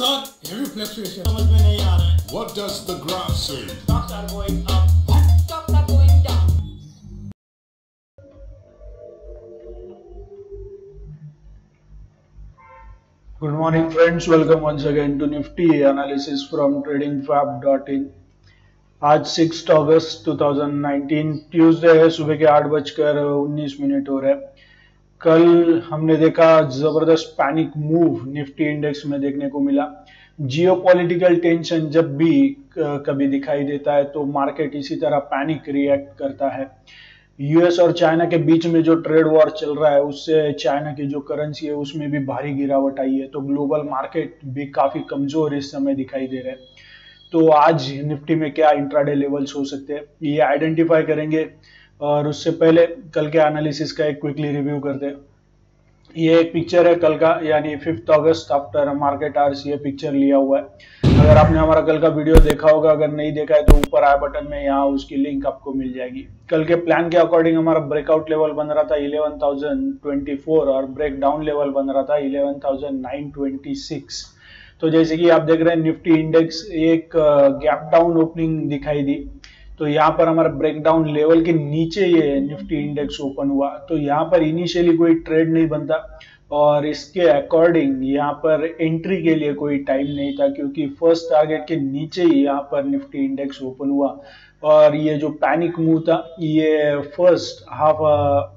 Sir, heavy fluctuation. समझ में नहीं आ रहा है. What does the graph say? Stocks are going up. Stocks are going down. Good morning, friends. Welcome once again to Nifty analysis from TradingFab.in. आज 6 अगस्त 2019 Tuesday है. सुबह के 8:19 हो रहा है. कल हमने देखा जबरदस्त पैनिक मूव निफ्टी इंडेक्स में देखने को मिला. जियोपॉलिटिकल टेंशन जब भी कभी दिखाई देता है तो मार्केट इसी तरह पैनिक रिएक्ट करता है. यूएस और चाइना के बीच में जो ट्रेड वॉर चल रहा है उससे चाइना की जो करेंसी है उसमें भी भारी गिरावट आई है, तो ग्लोबल मार्केट भी काफी कमजोर इस समय दिखाई दे रहे हैं. तो आज निफ्टी में क्या इंट्राडे लेवल्स हो सकते हैं ये आइडेंटिफाई करेंगे, और उससे पहले कल के एनालिसिस का एक क्विकली रिव्यू करते हैं. ये एक पिक्चर है कल का, यानी 5 अगस्त आफ्टर मार्केट आवर्स ये पिक्चर लिया हुआ है. अगर आपने हमारा कल का वीडियो देखा होगा, अगर नहीं देखा है तो ऊपर आई बटन में यहाँ उसकी लिंक आपको मिल जाएगी. कल के प्लान के अकॉर्डिंग हमारा ब्रेकआउट लेवल बन रहा था 11,024 और ब्रेकडाउन लेवल बन रहा था 11,926. तो जैसे कि आप देख रहे हैं निफ्टी इंडेक्स एक गैप डाउन ओपनिंग दिखाई दी, तो यहाँ पर हमारा ब्रेकडाउन लेवल के नीचे ये निफ्टी इंडेक्स ओपन हुआ. तो यहाँ पर इनिशियली कोई ट्रेड नहीं बनता और इसके अकॉर्डिंग यहाँ पर एंट्री के लिए कोई टाइम नहीं था, क्योंकि फर्स्ट टारगेट के नीचे ही यहाँ पर निफ्टी इंडेक्स ओपन हुआ. और ये जो पैनिक मूव था ये फर्स्ट आवर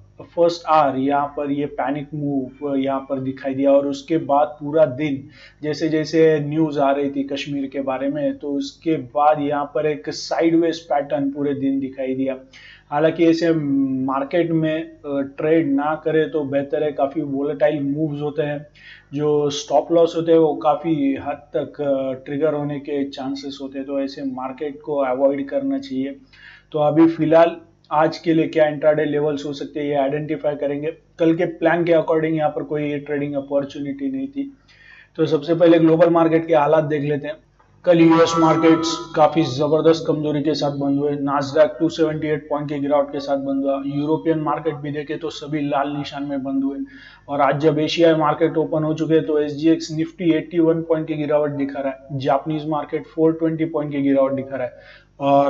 यहाँ पर ये पैनिक मूव यहाँ पर दिखाई दिया. और उसके बाद पूरा दिन जैसे जैसे न्यूज आ रही थी कश्मीर के बारे में, तो उसके बाद यहाँ पर एक साइडवेज पैटर्न पूरे दिन दिखाई दिया. हालांकि ऐसे मार्केट में ट्रेड ना करे तो बेहतर है. काफ़ी वोलेटाइल मूव्स होते हैं, जो स्टॉप लॉस होते हैं वो काफ़ी हद तक ट्रिगर होने के चांसेस होते हैं, तो ऐसे मार्केट को अवॉइड करना चाहिए. तो अभी फिलहाल आज के लिए क्या इंट्राडे लेवल्स हो सकते हैं ये आइडेंटिफाई करेंगे. कल के प्लान के अकॉर्डिंग यहाँ पर कोई ट्रेडिंग अपॉर्चुनिटी नहीं थी. तो सबसे पहले ग्लोबल मार्केट के हालात देख लेते हैं. कल यूएस मार्केट्स काफ़ी ज़बरदस्त कमजोरी के साथ बंद हुए. नास्डैक 278 पॉइंट के गिरावट के साथ बंद हुआ. यूरोपियन मार्केट भी देखे तो सभी लाल निशान में बंद हुए. और आज जब एशियाई मार्केट ओपन हो चुके हैं तो एसजीएक्स निफ्टी 81 पॉइंट की गिरावट दिखा रहा है. जापानीज मार्केट 420 पॉइंट की गिरावट दिखा रहा है. और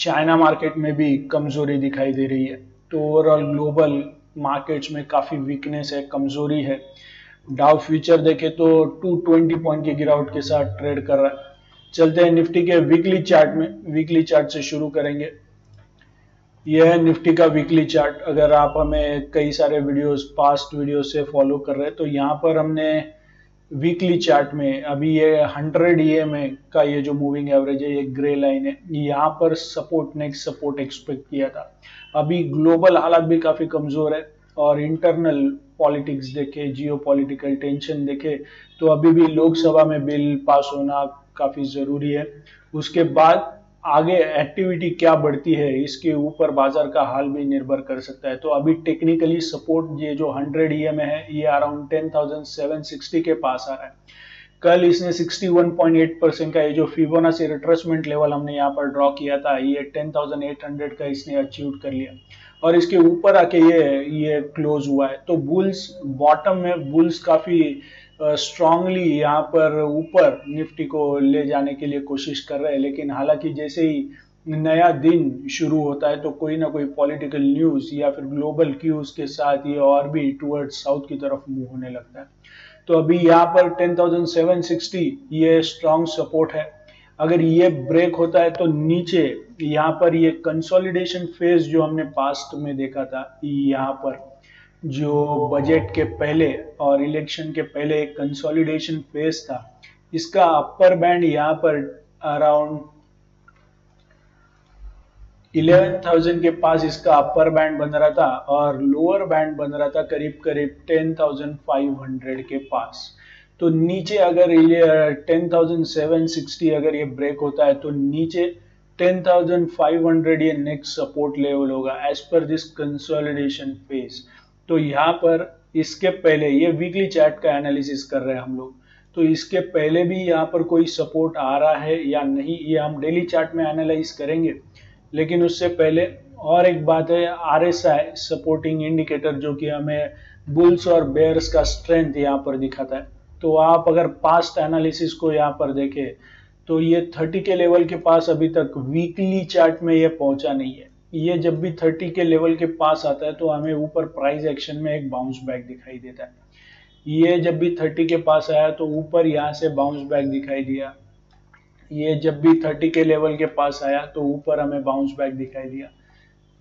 चाइना मार्केट में भी कमजोरी दिखाई दे रही है. तो ओवरऑल ग्लोबल मार्केट्स में काफ़ी वीकनेस है, कमजोरी है. डाउ फ्यूचर देखे तो 220 पॉइंट की गिरावट के साथ ट्रेड कर रहा है. चलते हैं निफ्टी के वीकली चार्ट में. वीकली चार्ट से शुरू करेंगे. यह है निफ्टी का वीकली चार्ट. अगर आप हमें कई सारे वीडियोस पास्ट वीडियो से फॉलो कर रहे हैं तो यहाँ पर हमने वीकली चार्ट में अभी ये 100 EMA का ये जो मूविंग एवरेज है, ये ग्रे लाइन है, यहाँ पर सपोर्ट नेक्स्ट सपोर्ट एक्सपेक्ट किया था. अभी ग्लोबल हालात भी काफ़ी कमज़ोर है और इंटरनल पॉलिटिक्स देखे, जियोपॉलिटिकल टेंशन देखे तो अभी भी लोकसभा में बिल पास होना काफ़ी ज़रूरी है. उसके बाद आगे एक्टिविटी क्या बढ़ती है इसके ऊपर बाजार का हाल भी निर्भर कर सकता है. तो अभी टेक्निकली सपोर्ट ये जो 100 EMA है ये अराउंड 10,760 के पास आ रहा है. कल इसने 61.8% का ये जो फिबोनाची रिट्रेसमेंट लेवल हमने यहाँ पर ड्रॉ किया था ये 10,800 का इसने अचीव कर लिया और इसके ऊपर आके ये क्लोज हुआ है. तो बुल्स बॉटम में बुल्स काफ़ी स्ट्रांगली यहाँ पर ऊपर निफ्टी को ले जाने के लिए कोशिश कर रहे हैं. लेकिन हालांकि जैसे ही नया दिन शुरू होता है तो कोई ना कोई पॉलिटिकल न्यूज़ या फिर ग्लोबल क्यूज़ के साथ ये और भी टुवर्ड्स साउथ की तरफ मूव होने लगता है. तो अभी यहाँ पर 10,760 ये स्ट्रांग सपोर्ट है. अगर ये ब्रेक होता है तो नीचे यहाँ पर ये कंसोलिडेशन फेज जो हमने पास्ट में देखा था, यहाँ पर जो बजट के पहले और इलेक्शन के पहले एक कंसोलिडेशन फेज था, इसका अपर बैंड यहाँ पर अराउंड 11,000 के पास इसका अपर बैंड बन रहा था और लोअर बैंड बन रहा था करीब करीब 10,500 के पास. तो नीचे अगर ये 10,760 अगर ये ब्रेक होता है तो नीचे 10,500 ये नेक्स्ट सपोर्ट लेवल होगा as per this consolidation phase. तो यहाँ पर इसके पहले ये वीकली चार्ट का एनालिसिस कर रहे हैं हम लोग, तो इसके पहले भी यहाँ पर कोई सपोर्ट आ रहा है या नहीं ये हम डेली चार्ट में एनालाइज करेंगे. लेकिन उससे पहले और एक बात है, आरएसआई सपोर्टिंग इंडिकेटर जो कि हमें बुल्स और बेयर्स का स्ट्रेंथ यहाँ पर दिखाता है. तो आप अगर पास्ट एनालिसिस को यहाँ पर देखें तो ये 30 के लेवल के पास अभी तक वीकली चार्ट में ये पहुंचा नहीं है। ये जब भी 30 के लेवल के पास आता है तो हमें ऊपर प्राइस एक्शन में एक बाउंस बैक दिखाई देता है। ये जब भी 30 के पास आया तो ऊपर यहाँ से बाउंस बैक दिखाई दिया। ये जब भी 30 के लेवल के पास आया तो ऊपर हमें बाउंस बैक दिखाई दिया।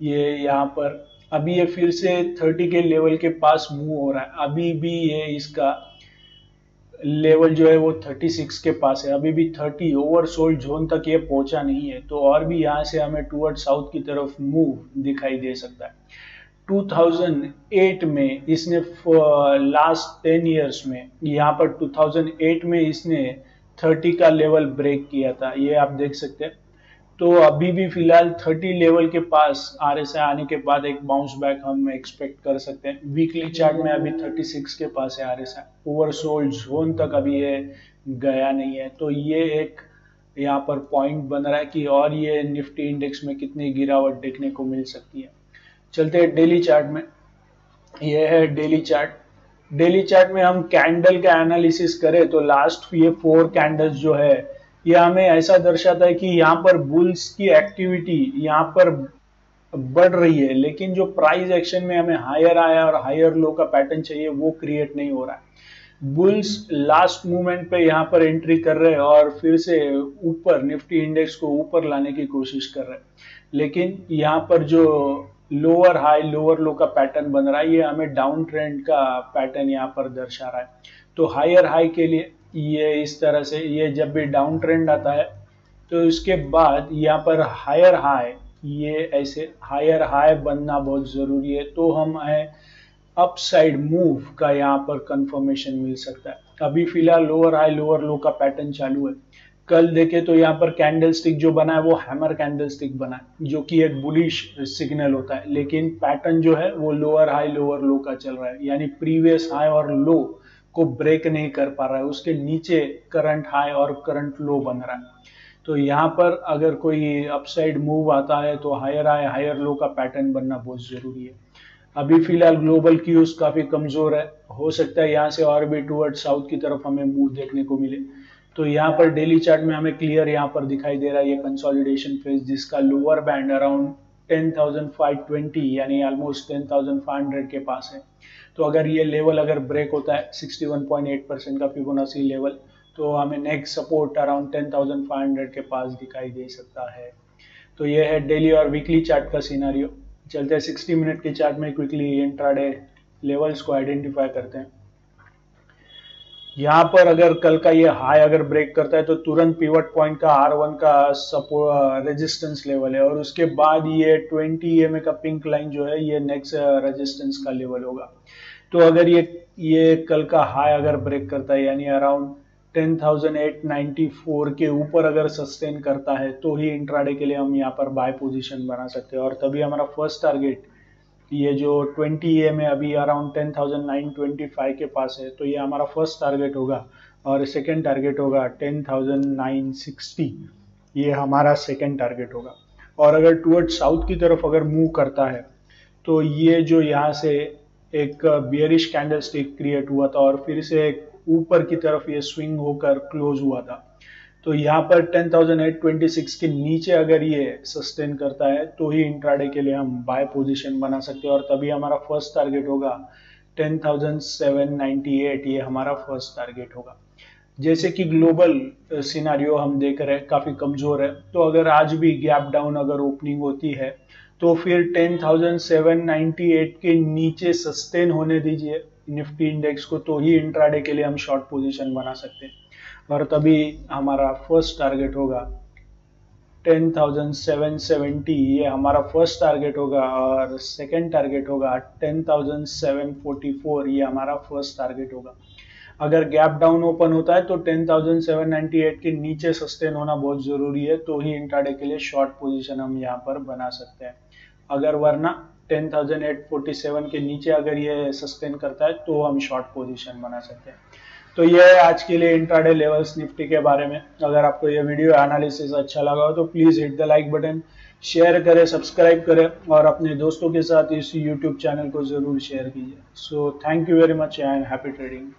ये यहाँ पर अभी ये फिर से 30 के लेवल के पास मूव हो रहा है। अभी भी ये इसका लेवल जो है वो 36 के पास है। अभी भी 30 ओवरसोल्ड जोन तक ये पहुंचा नहीं है, तो और भी यहाँ से हमें टुवर्ड साउथ की तरफ मूव दिखाई दे सकता है। 2008 में इसने लास्ट 10 इयर्स में यहाँ पर 2008 में इसने 30 का लेवल ब्रेक किया था, ये आप देख सकते हैं। तो अभी भी फिलहाल 30 लेवल के पास आरएसआई आने के बाद एक बाउंस बैक हम एक्सपेक्ट कर सकते हैं। वीकली चार्ट में अभी 36 के पास है आरएसआई, ओवरसोल्ड जोन तक अभी ये गया नहीं है। तो ये एक यहाँ पर पॉइंट बन रहा है कि और ये निफ्टी इंडेक्स में कितनी गिरावट देखने को मिल सकती है। चलते हैं डेली चार्ट में। यह है डेली चार्ट। डेली चार्ट में हम कैंडल का एनालिसिस करें तो लास्ट ये 4 कैंडल्स जो है ये हमें ऐसा दर्शाता है कि यहाँ पर बुल्स की एक्टिविटी यहाँ पर बढ़ रही है, लेकिन जो प्राइस एक्शन में हमें हायर आया और हायर लो का पैटर्न चाहिए वो क्रिएट नहीं हो रहा है। बुल्स लास्ट मूवमेंट पे यहाँ पर एंट्री कर रहे हैं और फिर से ऊपर निफ्टी इंडेक्स को ऊपर लाने की कोशिश कर रहे हैं, लेकिन यहाँ पर जो लोअर हाई लोअर लो का पैटर्न बन रहा है ये हमें डाउन ट्रेंड का पैटर्न यहाँ पर दर्शा रहा है। तो हायर हाई के लिए ये इस तरह से ये जब भी डाउन ट्रेंड आता है तो उसके बाद यहाँ पर हायर हाई ये ऐसे हायर हाई बनना बहुत ज़रूरी है, तो हमें अपसाइड मूव का यहाँ पर कंफर्मेशन मिल सकता है। अभी फिलहाल लोअर हाई लोअर लो का पैटर्न चालू है। कल देखे तो यहाँ पर कैंडलस्टिक जो बना है वो हैमर कैंडलस्टिक बना है, जो कि एक बुलिश सिग्नल होता है, लेकिन पैटर्न जो है वो लोअर हाई लोअर लो का चल रहा है, यानी प्रीवियस हाई और लो को ब्रेक नहीं कर पा रहा है, उसके नीचे करंट हाई और करंट लो बन रहा है। तो यहाँ पर अगर कोई अपसाइड मूव आता है तो हायर हाई हायर लो का पैटर्न बनना बहुत ज़रूरी है। अभी फिलहाल ग्लोबल क्यूज काफ़ी कमज़ोर है, हो सकता है यहाँ से और भी टुवर्ड साउथ की तरफ हमें मूव देखने को मिले। तो यहाँ पर डेली चार्ट में हमें क्लियर यहाँ पर दिखाई दे रहा है ये कंसोलिडेशन फेज, जिसका लोअर बैंड अराउंड 10,520 यानी ऑलमोस्ट 10,500 के पास है। तो अगर ये लेवल अगर ब्रेक होता है 61.8% का फिबोनाची लेवल, तो हमें नेक्स्ट सपोर्ट अराउंड 10,500 के पास दिखाई दे सकता है। तो ये है डेली और वीकली चार्ट का सिनेरियो। चलते हैं 60 मिनट के चार्ट में, क्विकली इंट्राडे लेवल्स को आइडेंटिफाई करते हैं। यहाँ पर अगर कल का ये हाई अगर ब्रेक करता है तो तुरंत पिवट पॉइंट का R1 का सपोर्ट रेजिस्टेंस लेवल है, और उसके बाद ये 20 EMA का पिंक लाइन जो है ये नेक्स्ट रेजिस्टेंस का लेवल होगा। तो अगर ये कल का हाई अगर ब्रेक करता है यानी अराउंड 10,894 के ऊपर अगर सस्टेन करता है तो ही इंट्राडे के लिए हम यहाँ पर बाय पोजिशन बना सकते हैं, और तभी हमारा फर्स्ट टारगेट ये जो 20 EMA अभी अराउंड 10,925 के पास है, तो ये हमारा फर्स्ट टारगेट होगा, और सेकंड टारगेट होगा 10,960, ये हमारा सेकंड टारगेट होगा। और अगर टुवर्ड साउथ की तरफ अगर मूव करता है तो ये जो यहाँ से एक बियरिश कैंडलस्टिक क्रिएट हुआ था और फिर से एक ऊपर की तरफ ये स्विंग होकर क्लोज हुआ था, तो यहाँ पर 10,826 के नीचे अगर ये सस्टेन करता है तो ही इंट्राडे के लिए हम बाय पोजीशन बना सकते हैं, और तभी हमारा फर्स्ट टारगेट होगा 10,798, ये हमारा फर्स्ट टारगेट होगा। जैसे कि ग्लोबल सिनारियो हम देख रहे हैं काफ़ी कमज़ोर है, तो अगर आज भी गैप डाउन अगर ओपनिंग होती है तो फिर 10,798 के नीचे सस्टेन होने दीजिए निफ्टी इंडेक्स को, तो ही इंट्राडे के लिए हम शॉर्ट पोजीशन बना सकते हैं, और तभी हमारा फर्स्ट टारगेट होगा 10,770, ये हमारा फर्स्ट टारगेट होगा, और सेकंड टारगेट होगा 10,744, ये हमारा फर्स्ट टारगेट होगा। अगर गैप डाउन ओपन होता है तो 10,798 के नीचे सस्टेन होना बहुत ज़रूरी है, तो ही इंट्राडे के लिए शॉर्ट पोजीशन हम यहाँ पर बना सकते हैं। अगर वरना 10,847 के नीचे अगर ये सस्टेन करता है तो हम शॉर्ट पोजीशन बना सकते हैं। तो ये है आज के लिए इंट्राडे लेवल्स निफ्टी के बारे में। अगर आपको ये वीडियो एनालिसिस अच्छा लगा हो तो please hit the like button, share करें, सब्सक्राइब करें, और अपने दोस्तों के साथ इस यूट्यूब चैनल को ज़रूर शेयर कीजिए। So thank you very much and happy trading.